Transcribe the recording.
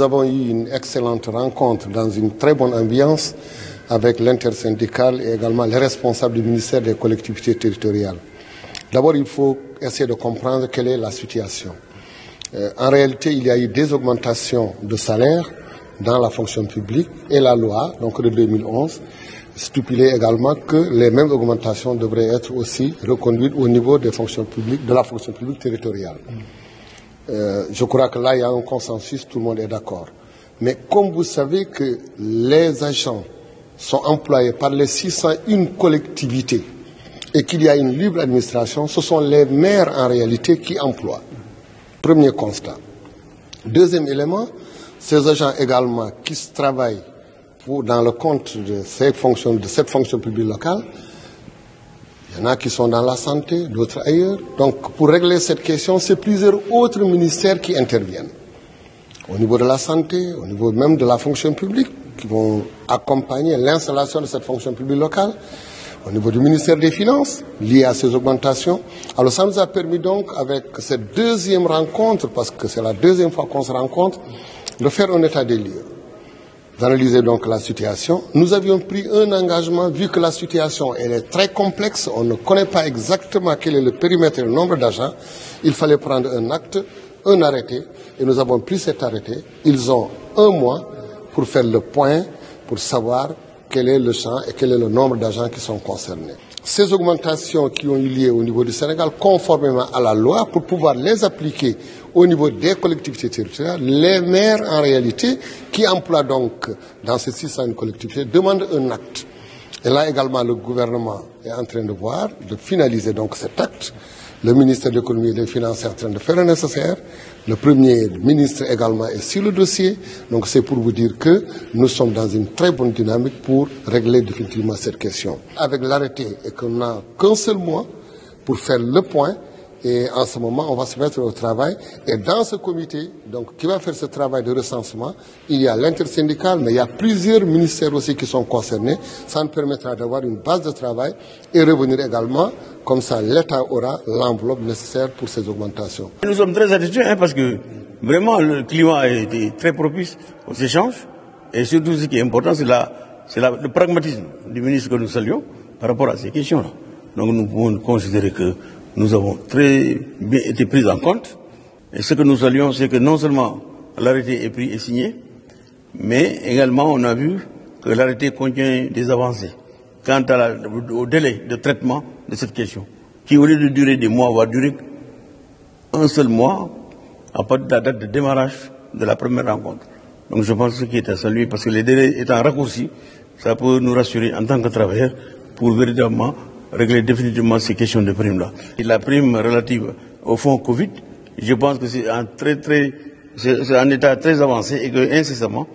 nous avons eu une excellente rencontre dans une très bonne ambiance avec l'intersyndicale et également les responsables du ministère des collectivités territoriales. D'abord, il faut essayer de comprendre quelle est la situation. En réalité, il y a eu des augmentations de salaire dans la fonction publique et la loi, donc de 2011, stipulait également que les mêmes augmentations devraient être aussi reconduites au niveau des fonctions publiques, de la fonction publique territoriale. Je crois que là, il y a un consensus, tout le monde est d'accord. Mais comme vous savez que les agents sont employés par les 601 collectivités et qu'il y a une libre administration, ce sont les maires en réalité qui emploient. Premier constat. Deuxième élément, ces agents également qui travaillent dans le compte de cette fonction publique locale, il y en a qui sont dans la santé, d'autres ailleurs. Donc, pour régler cette question, c'est plusieurs autres ministères qui interviennent. Au niveau de la santé, au niveau même de la fonction publique, qui vont accompagner l'installation de cette fonction publique locale, au niveau du ministère des Finances, lié à ces augmentations. Alors, ça nous a permis donc, avec cette deuxième rencontre, parce que c'est la deuxième fois qu'on se rencontre, de faire un état des lieux. D'analyser donc la situation. Nous avions pris un engagement, vu que la situation elle est très complexe, on ne connaît pas exactement quel est le périmètre et le nombre d'agents, il fallait prendre un acte, un arrêté, et nous avons pris cet arrêté. Ils ont un mois pour faire le point, pour savoir quel est le champ et quel est le nombre d'agents qui sont concernés. Ces augmentations qui ont eu lieu au niveau du Sénégal, conformément à la loi, pour pouvoir les appliquer au niveau des collectivités territoriales, les maires en réalité, qui emploient donc dans ces 600 collectivités, demandent un acte. Et là également, le gouvernement est en train de voir, de finaliser donc cet acte. Le ministère de l'économie et des finances est en train de faire le nécessaire. Le premier ministre également est sur le dossier. Donc c'est pour vous dire que nous sommes dans une très bonne dynamique pour régler définitivement cette question. Avec l'arrêté et qu'on n'a qu'un seul mois pour faire le point, et en ce moment on va se mettre au travail. Et dans ce comité donc, qui va faire ce travail de recensement, il y a l'intersyndicale, mais il y a plusieurs ministères aussi qui sont concernés. Ça nous permettra d'avoir une base de travail et revenir également. Comme ça, l'État aura l'enveloppe nécessaire pour ces augmentations. Nous sommes très satisfaits hein, parce que vraiment le climat a été très propice aux échanges. Et surtout ce qui est important, c'est le pragmatisme du ministre que nous saluons par rapport à ces questions-là. Donc nous pouvons considérer que nous avons très bien été pris en compte. Et ce que nous saluons, c'est que non seulement l'arrêté est pris et signé, mais également on a vu que l'arrêté contient des avancées quant à au délai de traitement de cette question, qui au lieu de durer des mois, va durer un seul mois à partir de la date de démarrage de la première rencontre. Donc je pense que ce qui est à saluer, parce que les délais étant raccourcis, ça peut nous rassurer en tant que travailleurs pour véritablement régler définitivement ces questions de primes-là. Et la prime relative au fonds Covid, je pense que c'est en état très avancé et que incessamment,